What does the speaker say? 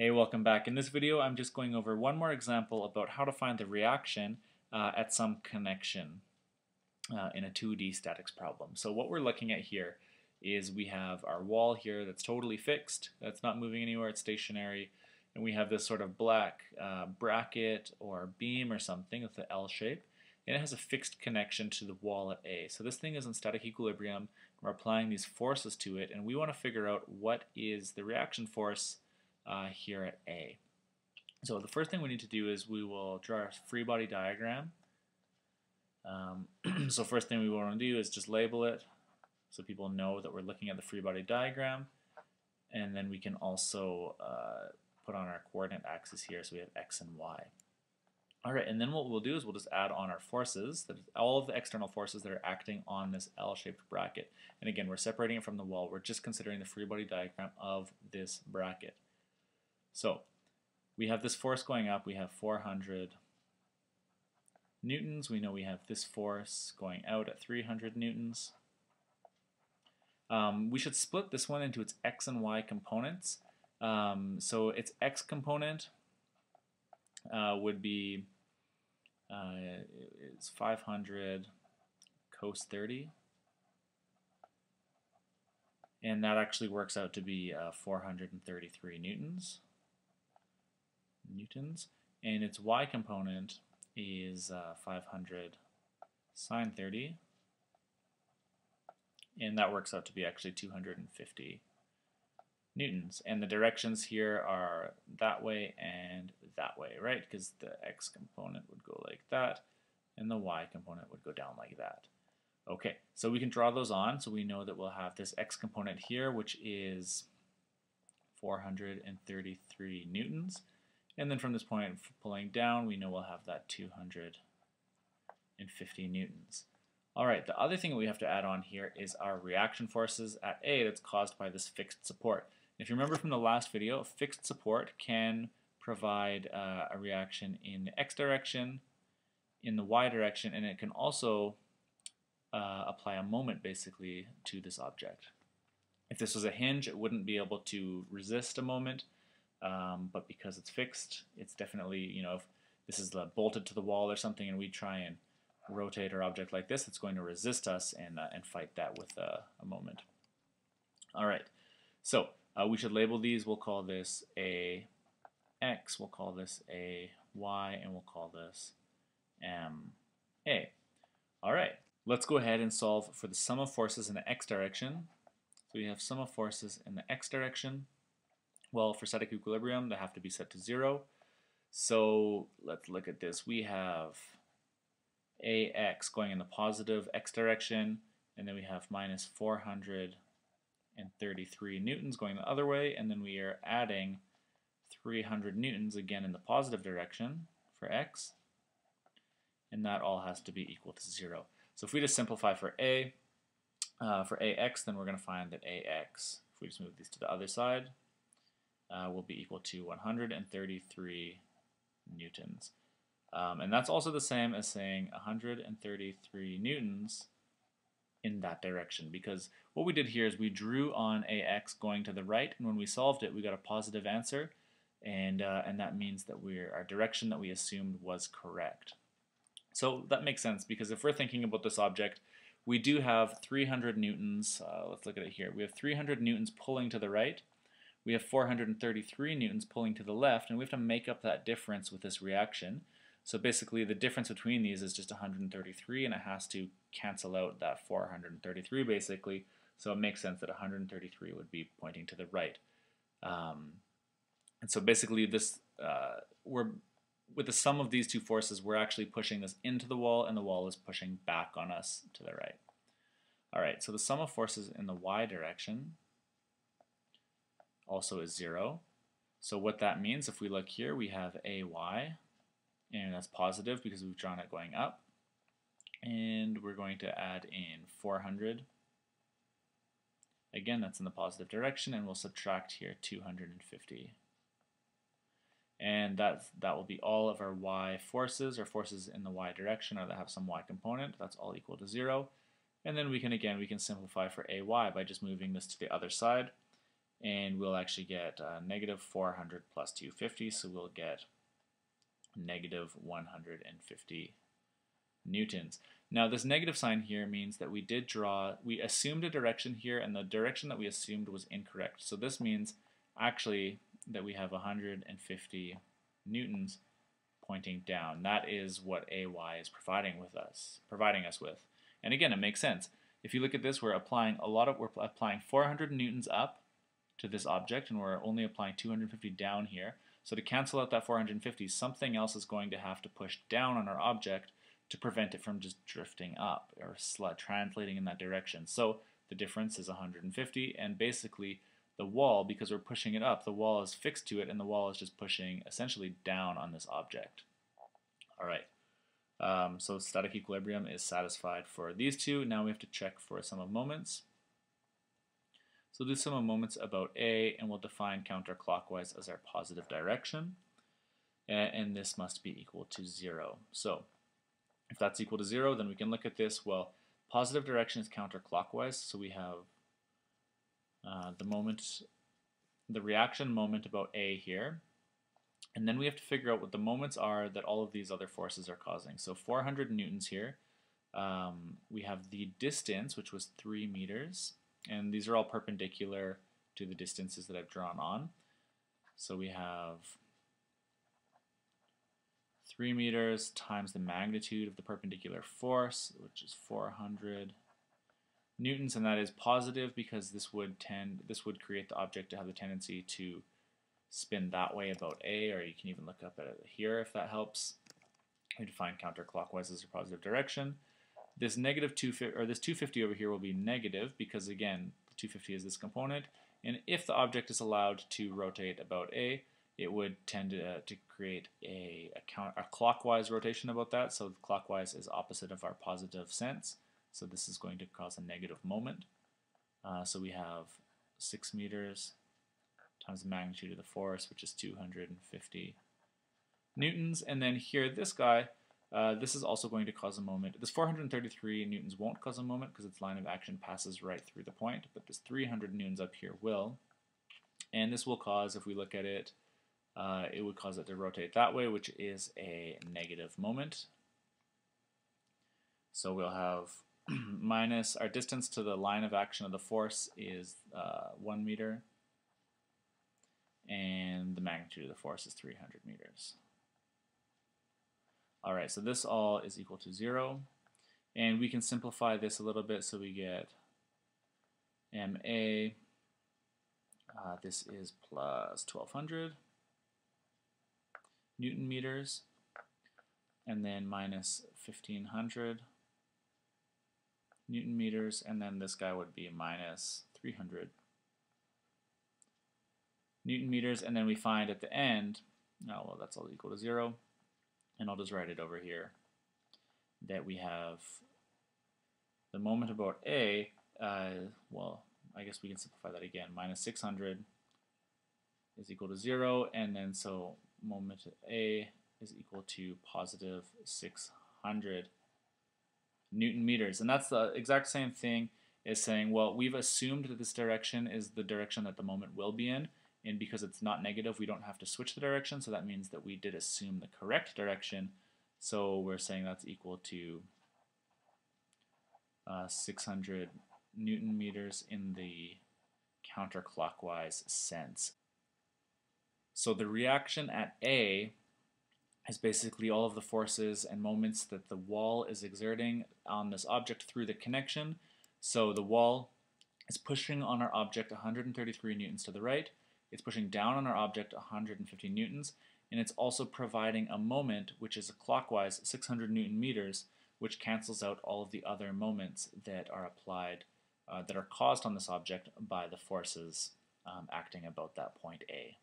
Hey, welcome back. In this video, I'm just going over one more example about how to find the reaction at some connection in a 2D statics problem. So what we're looking at here is we have our wall here that's totally fixed, that's not moving anywhere, it's stationary, and we have this sort of black bracket or beam or something with the L shape, and it has a fixed connection to the wall at A. So this thing is in static equilibrium, we're applying these forces to it, and we want to figure out what is the reaction force here at A. So the first thing we need to do is we will draw a free body diagram. So first thing we want to do is just label it so people know that we're looking at the free body diagram, and then we can also put on our coordinate axis here, so we have X and Y. Alright, and then what we'll do is we'll just add on our forces, that is all of the external forces that are acting on this L-shaped bracket. And again, we're separating it from the wall, we're just considering the free body diagram of this bracket. So we have this force going up, we have 400 newtons, we know we have this force going out at 300 newtons. We should split this one into its x and y components. So its x component would be it's 500 cos 30, and that actually works out to be 433 newtons, and its y component is 500 sine 30, and that works out to be actually 250 newtons. And the directions here are that way and that way, right? Because the x component would go like that, and the y component would go down like that. Okay, so we can draw those on, so we know that we'll have this x component here, which is 433 newtons. And then from this point, pulling down, we know we'll have that 250 newtons. All right, the other thing that we have to add on here is our reaction forces at A that's caused by this fixed support. If you remember from the last video, fixed support can provide a reaction in the x direction, in the y direction, and it can also apply a moment basically to this object. If this was a hinge, it wouldn't be able to resist a moment, but because it's fixed, it's definitely, you know, if this is bolted to the wall or something and we try and rotate our object like this, it's going to resist us and fight that with a moment. All right, so we should label these. We'll call this a x, we'll call this a y, and we'll call this a. All right, let's go ahead and solve for the sum of forces in the x direction. So we have sum of forces in the x direction. Well, for static equilibrium, they have to be set to 0. So let's look at this. We have ax going in the positive x direction, and then we have minus 433 newtons going the other way, and then we are adding 300 newtons again in the positive direction for x, and that all has to be equal to 0. So if we just simplify for ax, then we're going to find that ax, if we just move these to the other side, will be equal to 133 newtons. And that's also the same as saying 133 newtons in that direction, because what we did here is we drew on ax going to the right, and when we solved it we got a positive answer, and that means that our direction that we assumed was correct. So that makes sense, because if we're thinking about this object, we do have 300 newtons, let's look at it here, we have 300 newtons pulling to the right, we have 433 newtons pulling to the left, and we have to make up that difference with this reaction. So basically the difference between these is just 133, and it has to cancel out that 433 basically, so it makes sense that 133 would be pointing to the right. And so basically this, with the sum of these two forces, we're actually pushing this into the wall, and the wall is pushing back on us to the right. Alright, so the sum of forces in the y direction also is 0. So what that means, if we look here, we have ay, and that's positive because we've drawn it going up, and we're going to add in 400, again that's in the positive direction, and we'll subtract here 250, and that will be all of our y forces, or forces in the y direction or that have some y component. That's all equal to 0, and then we can simplify for ay by just moving this to the other side, and we'll actually get negative 400 plus 250, so we'll get negative 150 newtons. Now this negative sign here means that we assumed a direction here, and the direction that we assumed was incorrect. So this means actually that we have 150 newtons pointing down. That is what AY is providing us with. And again, it makes sense. If you look at this, we're applying 400 newtons up to this object, and we're only applying 250 down here. So to cancel out that 450, something else is going to have to push down on our object to prevent it from just drifting up or translating in that direction. So the difference is 150, and basically the wall, because we're pushing it up, the wall is fixed to it, and the wall is just pushing essentially down on this object. All right, so static equilibrium is satisfied for these two. Now we have to check for sum of moments. So we'll do sum of moments about A, and we'll define counterclockwise as our positive direction, and this must be equal to 0. So if that's equal to 0, then we can look at this. Well, positive direction is counterclockwise, so we have the reaction moment about A here, and then we have to figure out what the moments are that all of these other forces are causing. So 400 newtons here, we have the distance, which was 3 meters, and these are all perpendicular to the distances that I've drawn on. So we have 3 meters times the magnitude of the perpendicular force, which is 400 newtons, and that is positive because this would create the object to have the tendency to spin that way about A, or you can even look up at it here if that helps. We define counterclockwise as a positive direction. This negative 250, or this 250 over here, will be negative because again the 250 is this component, and if the object is allowed to rotate about A, it would tend to create a clockwise rotation about that. So clockwise is opposite of our positive sense, so this is going to cause a negative moment. So we have 6 meters times the magnitude of the force, which is 250 newtons, and then here this guy, this is also going to cause a moment. This 433 newtons won't cause a moment because its line of action passes right through the point, but this 300 newtons up here will. And this will cause, if we look at it, it would cause it to rotate that way, which is a negative moment. So we'll have minus our distance to the line of action of the force is 1 meter, and the magnitude of the force is 300 meters. All right, so this all is equal to 0, and we can simplify this a little bit, so we get MA, this is plus 1200 newton meters, and then minus 1500 newton meters, and then this guy would be minus 300 newton meters, and then we find at the end, oh well, that's all equal to 0, and I'll just write it over here, that we have the moment about A, well, I guess we can simplify that again, minus 600 is equal to 0, and then so moment A is equal to positive 600 newton meters. And that's the exact same thing as saying, well, we've assumed that this direction is the direction that the moment will be in, and because it's not negative, we don't have to switch the direction, so that means that we did assume the correct direction. So we're saying that's equal to 600 newton meters in the counterclockwise sense. So the reaction at A is basically all of the forces and moments that the wall is exerting on this object through the connection. So the wall is pushing on our object 133 newtons to the right, it's pushing down on our object 150 newtons, and it's also providing a moment, which is a clockwise 600 newton meters, which cancels out all of the other moments that are applied, that are caused on this object by the forces acting about that point A.